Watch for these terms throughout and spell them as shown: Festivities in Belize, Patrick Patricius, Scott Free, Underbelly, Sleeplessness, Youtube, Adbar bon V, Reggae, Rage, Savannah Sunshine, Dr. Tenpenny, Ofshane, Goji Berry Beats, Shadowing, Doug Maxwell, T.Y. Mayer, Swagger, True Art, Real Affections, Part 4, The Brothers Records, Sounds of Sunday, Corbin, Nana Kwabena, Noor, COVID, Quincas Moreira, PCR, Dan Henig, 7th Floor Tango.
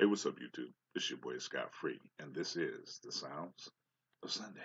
Hey, what's up, YouTube? This is your boy, Scott Free, and this is The Sounds of Sunday.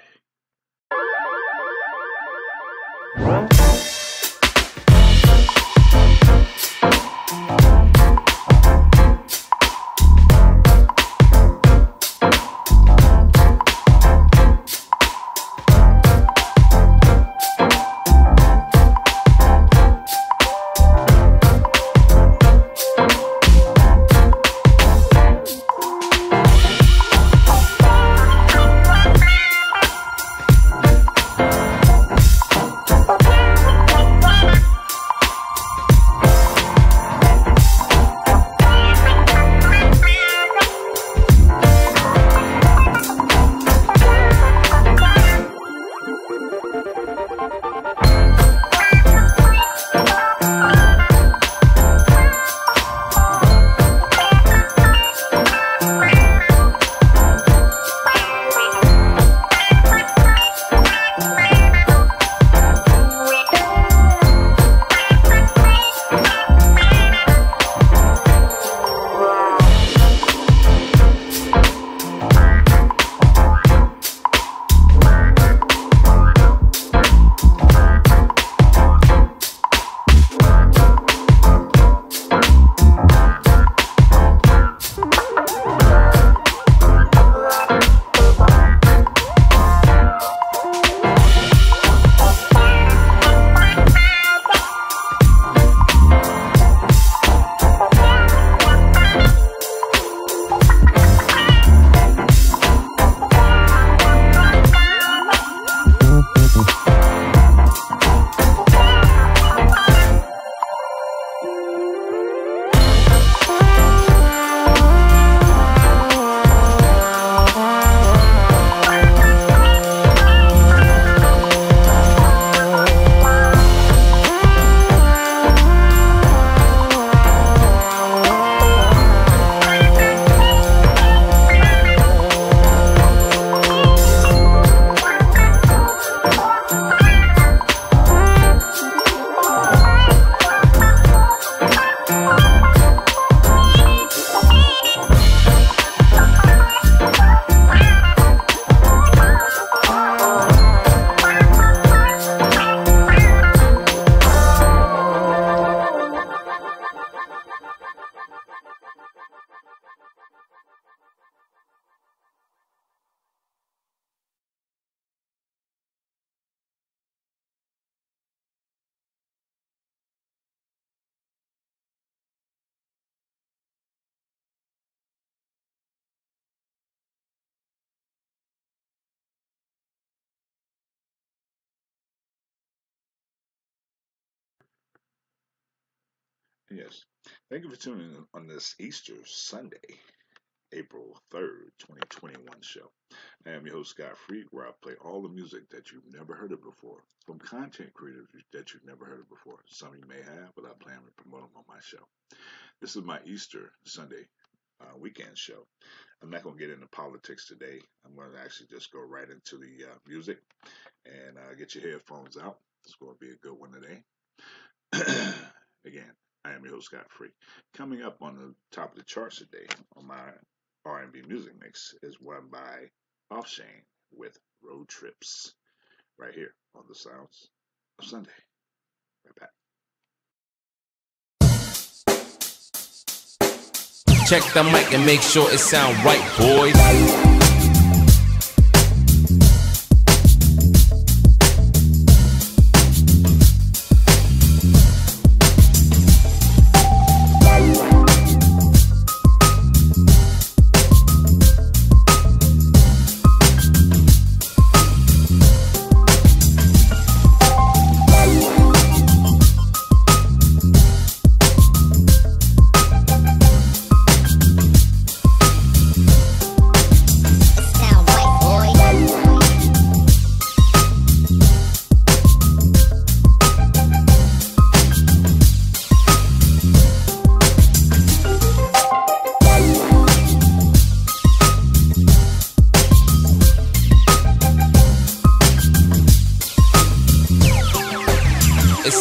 Yes, thank you for tuning in on this Easter Sunday, April 3rd, 2021 show. I am your host, Scott Free, where I play all the music that you've never heard of before, from content creators that you've never heard of before. Some you may have, but I plan to promote them on my show. This is my Easter Sunday weekend show. I'm not going to get into politics today. I'm going to actually just go right into the music and get your headphones out. It's going to be a good one today. Again, I am your host, Scott Free. Coming up on the top of the charts today on my R&B music mix is one by Ofshane with Road Trips, right here on The Sounds of Sunday. Right back. Check the mic and make sure it sound right, boys.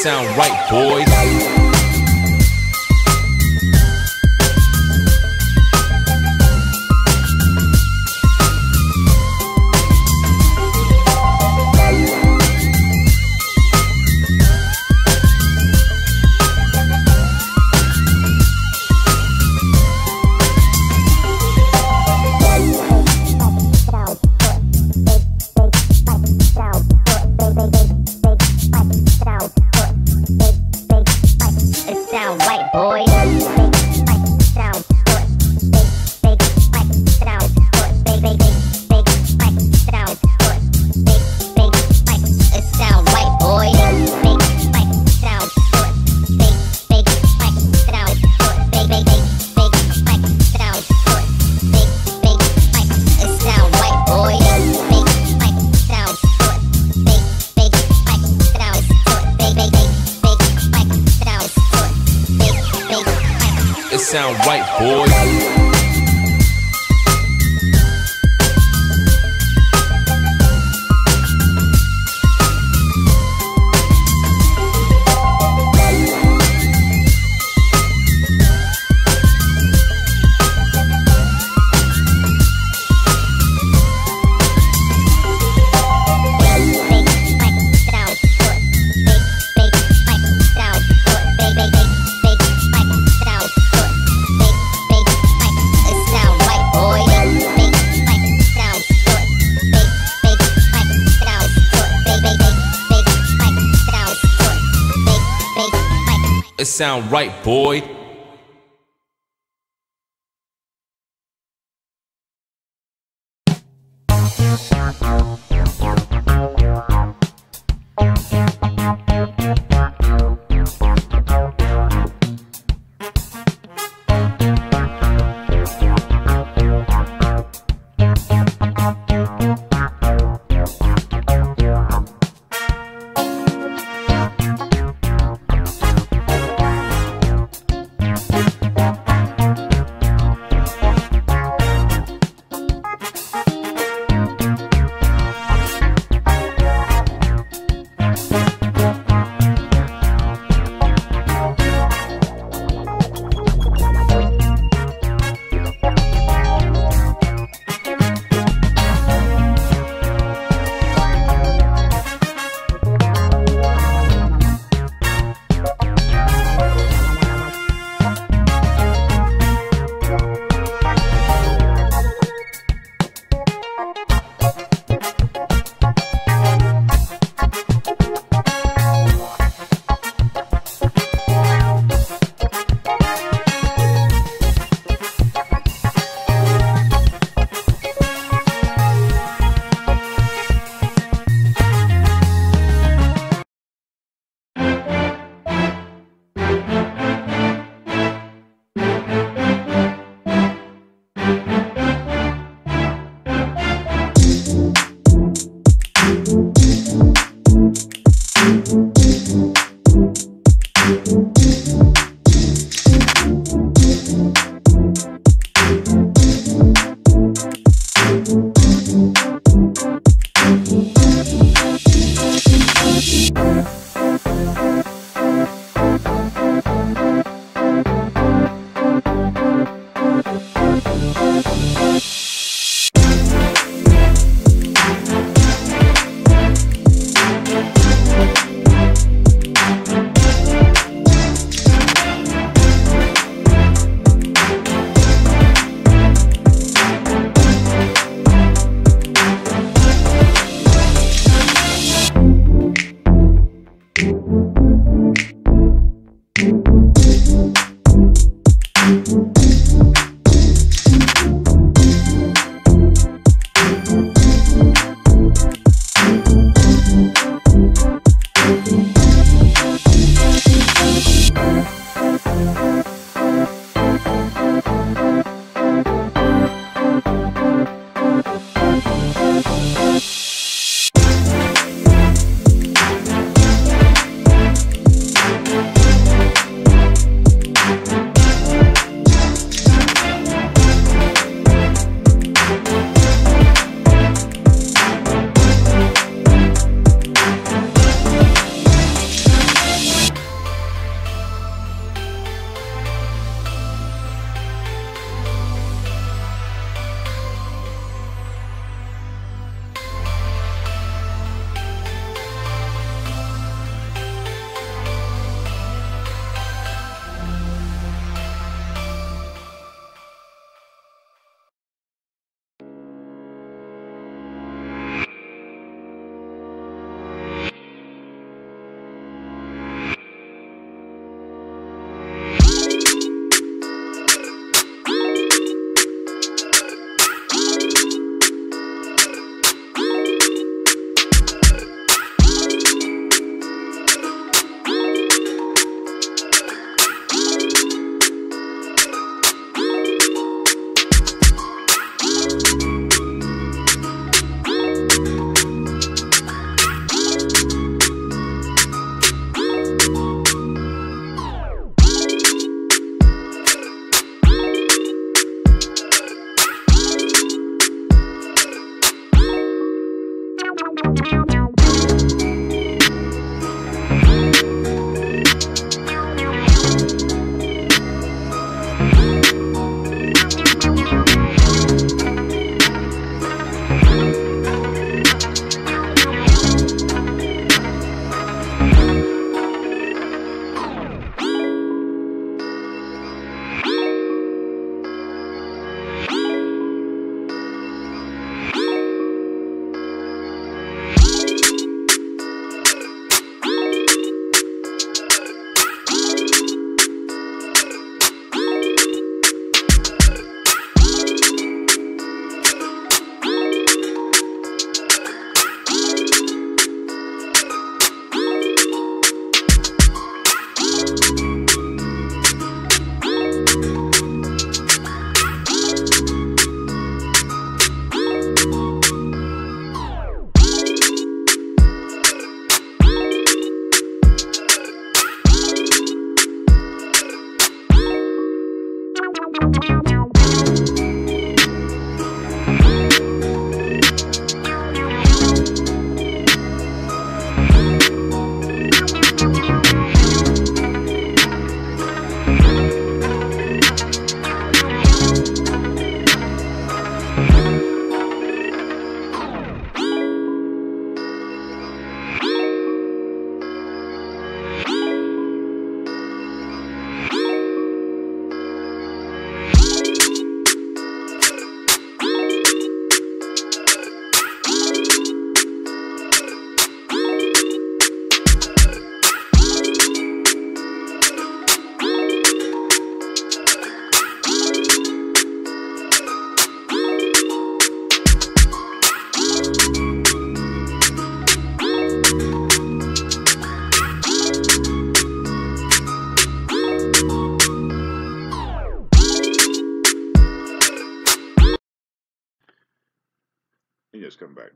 Sound right, boys. this sound right, boys. Sound right, boy.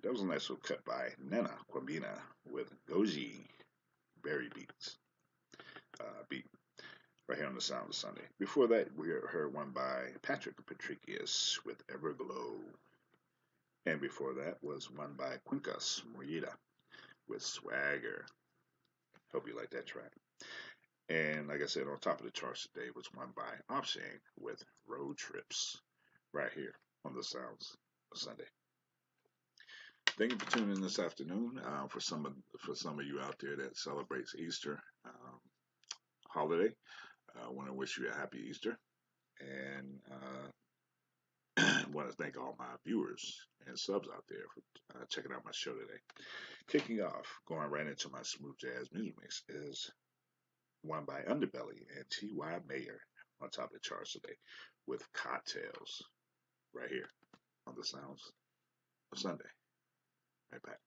That was a nice little cut by Nana Kwabena with Goji Berry Beats. Beat right here on the Sounds of Sunday. Before that, we heard one by Patrick Patricius with Everglow. And before that was one by Quincas Moreira with Swagger. Hope you like that track. And like I said, on top of the charts today was one by Ofshane with Road Trips right here on the Sounds of Sunday. Thank you for tuning in this afternoon. For some of you out there that celebrates Easter holiday, I want to wish you a happy Easter, and want to thank all my viewers and subs out there for checking out my show today. Kicking off, going right into my smooth jazz music mix is one by Underbelly and T.Y. Mayer on top of the charts today with Cocktails right here on the Sounds of Sunday. Right back.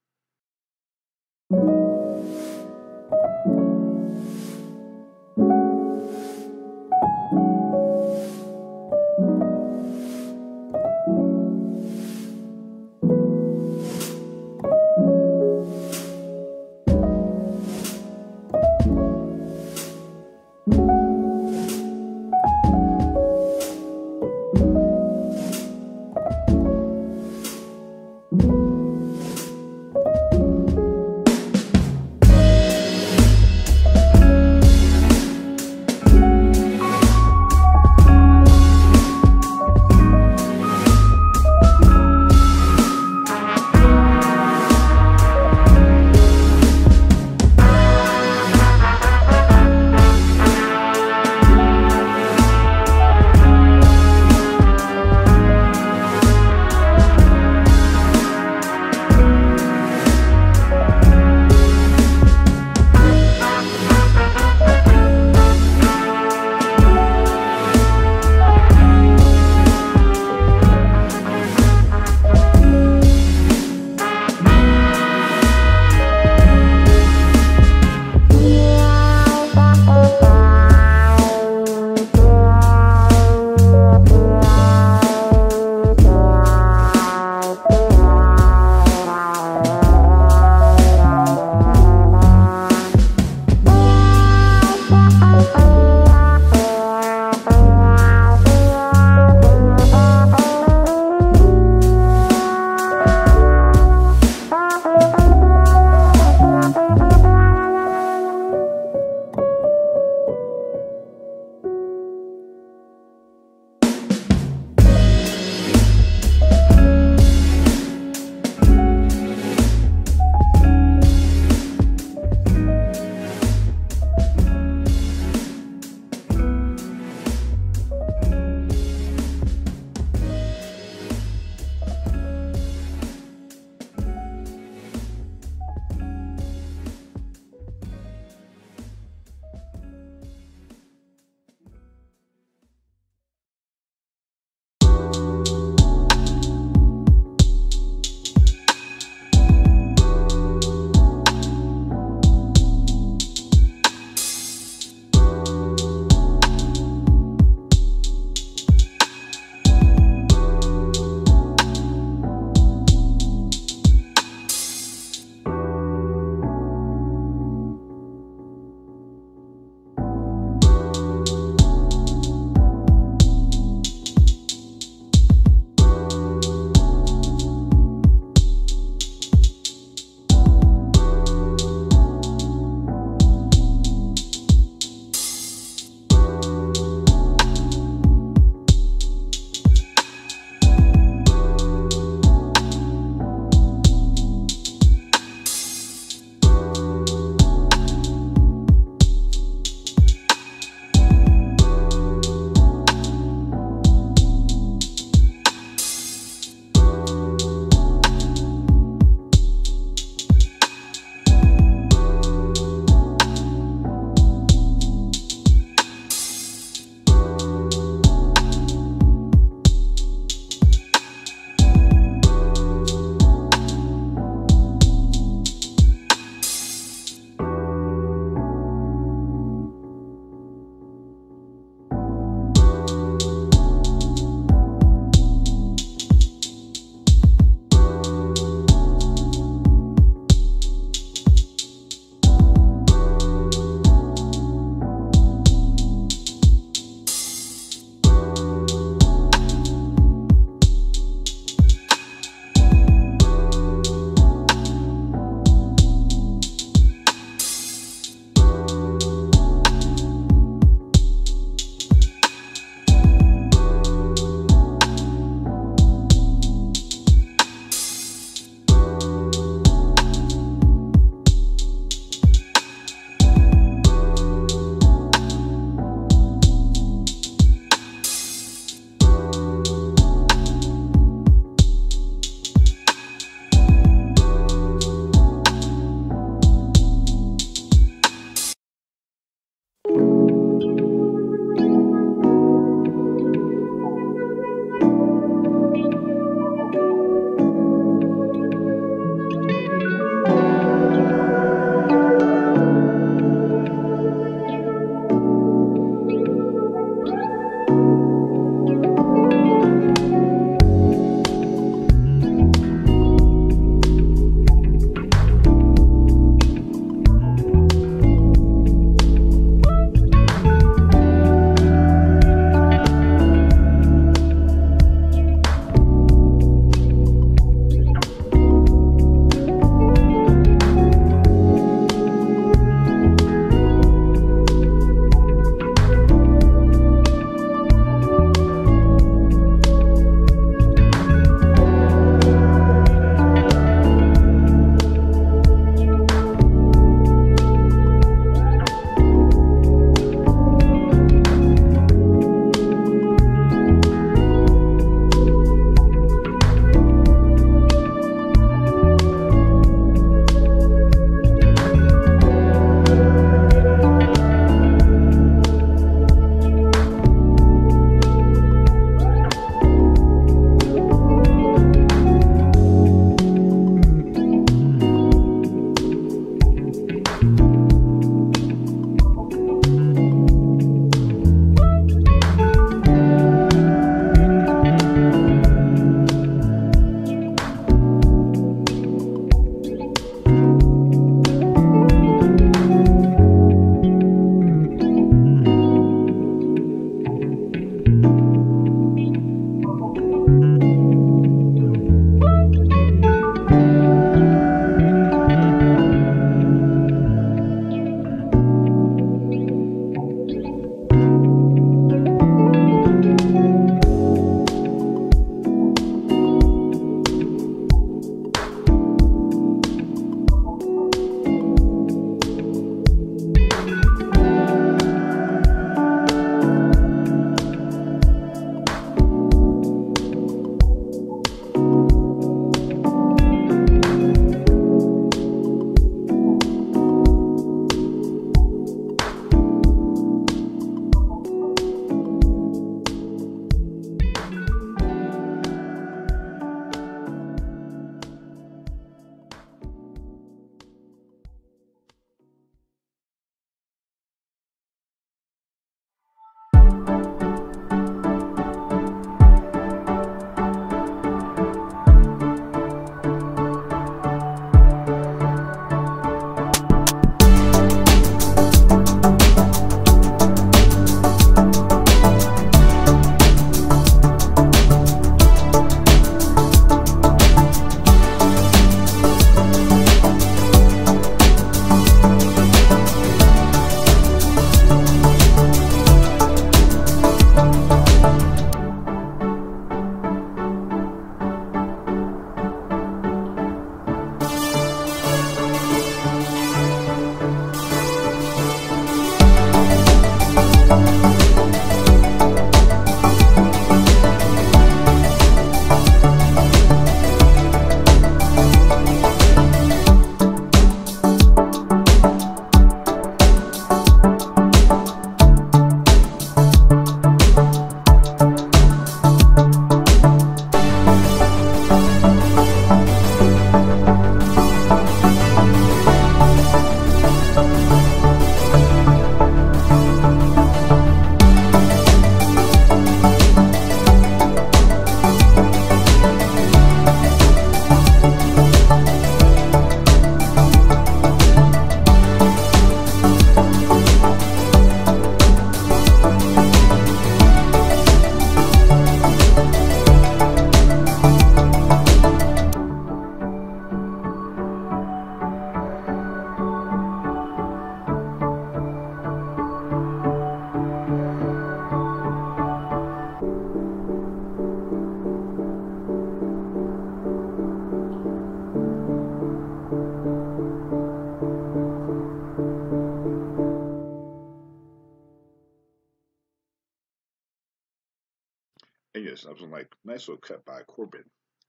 And yes, I was in like nice little cut by Corbin,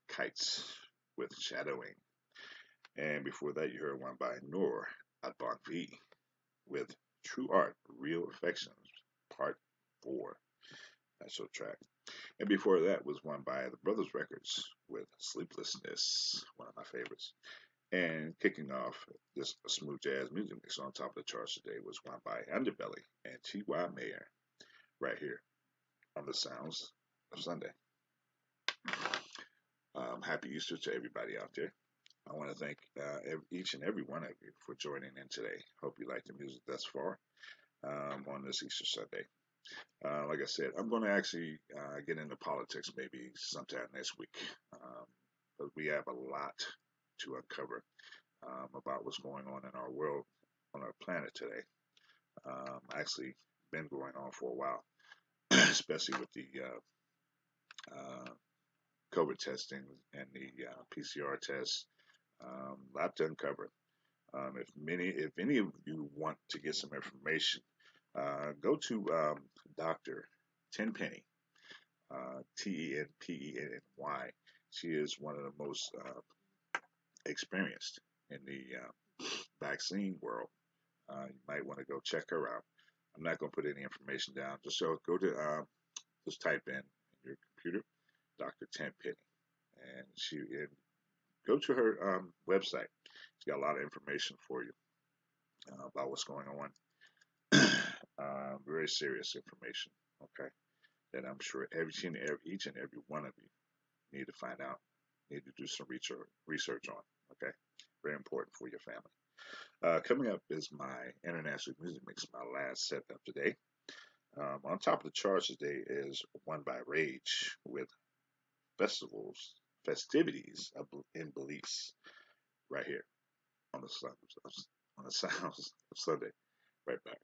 Kites with Shadowing. And before that, you heard one by Noor, Adbar bon V with True Art, Real Affections, Part 4. Nice little track. And before that was one by The Brothers Records with Sleeplessness, one of my favorites. And kicking off this smooth jazz music mix on top of the charts today was one by Underbelly and T.Y. Mayer, right here on the Sounds of Sunday. Happy Easter to everybody out there. I want to thank each and every one of you for joining in today. Hope you like the music thus far on this Easter Sunday. Like I said, I'm going to actually get into politics maybe sometime next week. But we have a lot to uncover about what's going on in our world, on our planet today. Actually, been going on for a while, especially with the COVID testing and the PCR tests. A lot to uncover. If any of you want to get some information, go to Dr. Tenpenny, T-E-N-P-E-N-Y. She is one of the most experienced in the vaccine world. You might want to go check her out. I'm not going to put any information down. Just type in your computer, Dr. Tenpenny, and go to her website. She's got a lot of information for you about what's going on. Very serious information, okay, that I'm sure each and every one of you need to find out, need to do some research on, okay? Very important for your family. Coming up is my International Music Mix, my last set of today. On top of the charts today is one by Rage with Festivities in Belize, right here on the Sounds of Sunday, right back.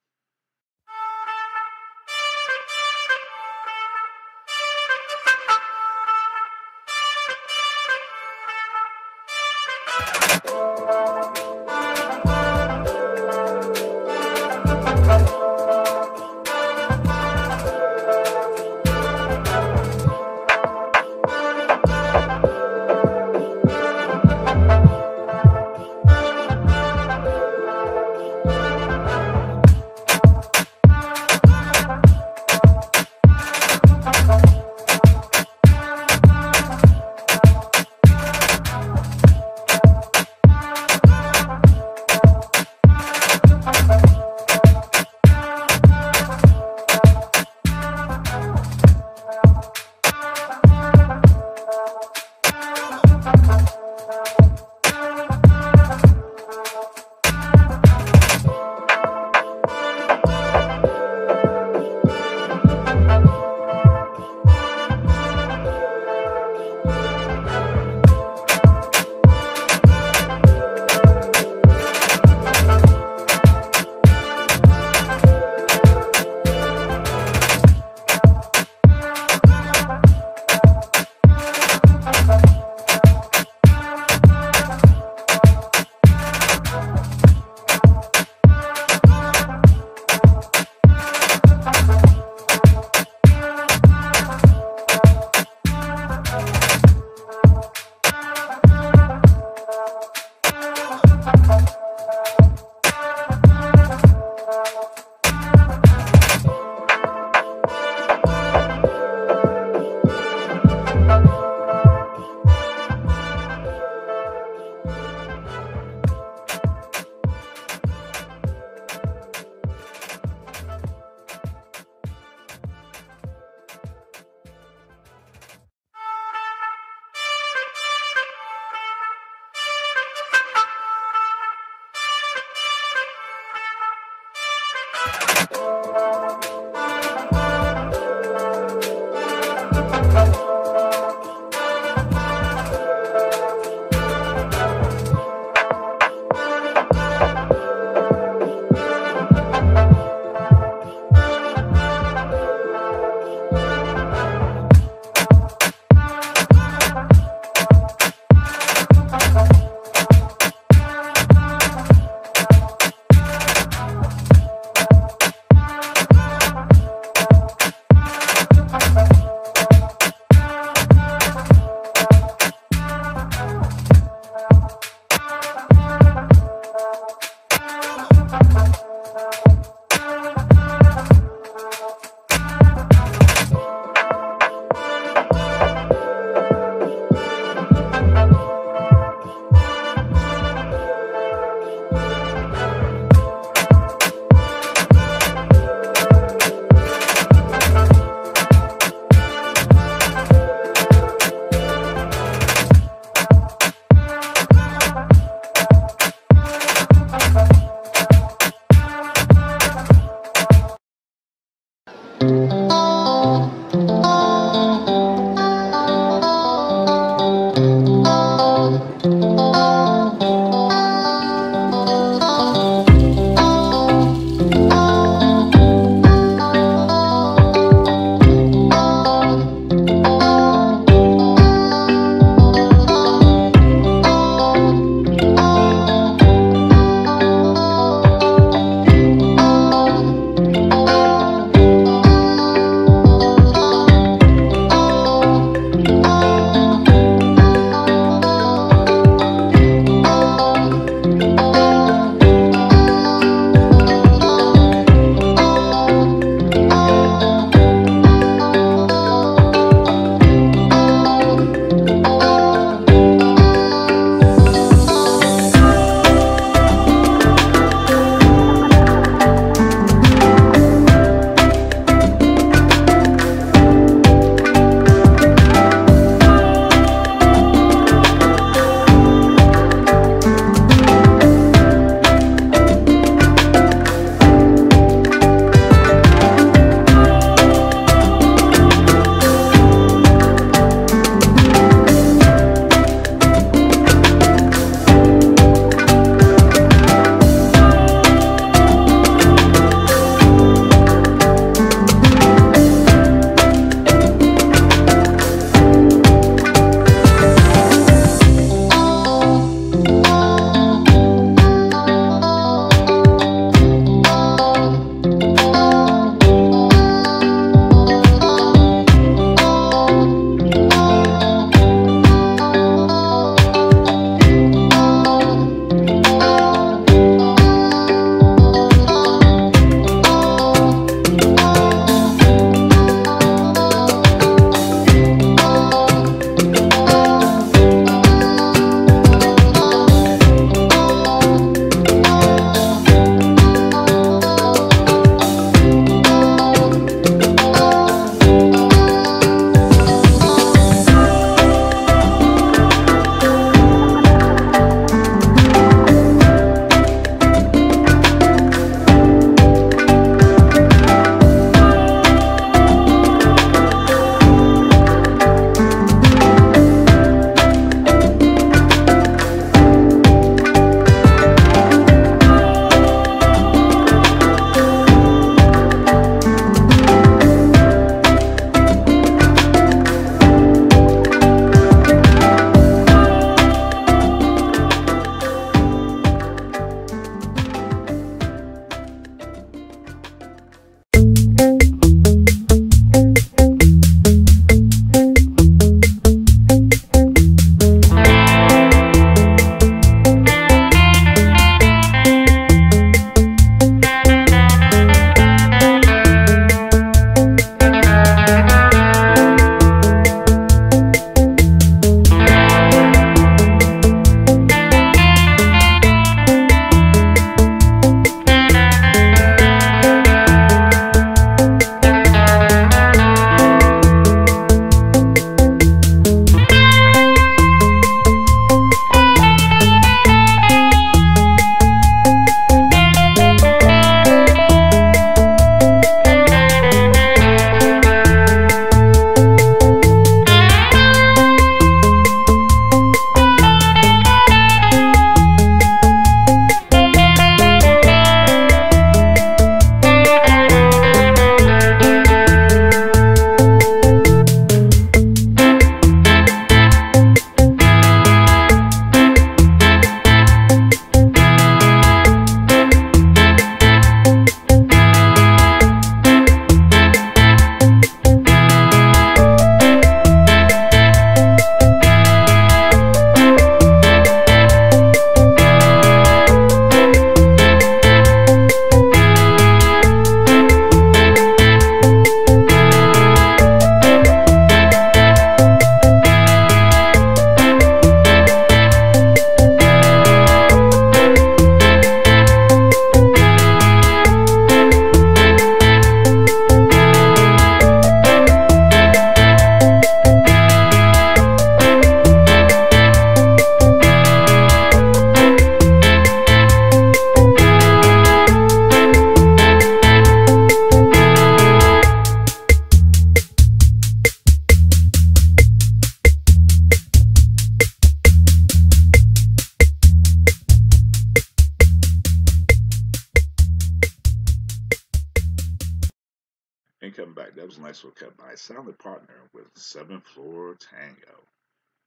track. That was a nice little cut by Soundly Partner with 7th Floor Tango.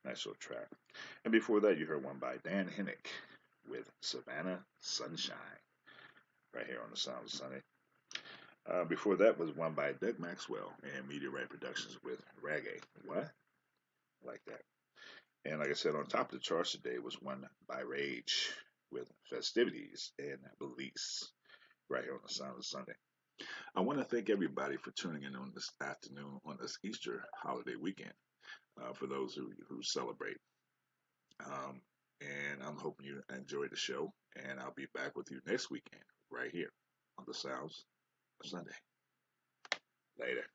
Nice little track. And before that, you heard one by Dan Henig with Savannah Sunshine, right here on the Sounds of Sunday. Before that was one by Doug Maxwell and Media Right Productions with Reggae. What? Like that. And like I said, on top of the charts today was one by Rage with Festivities in Belize, right here on the Sounds of Sunday. I want to thank everybody for tuning in on this afternoon, on this Easter holiday weekend, for those who celebrate. And I'm hoping you enjoyed the show, and I'll be back with you next weekend, right here on the Sounds of Sunday. Later.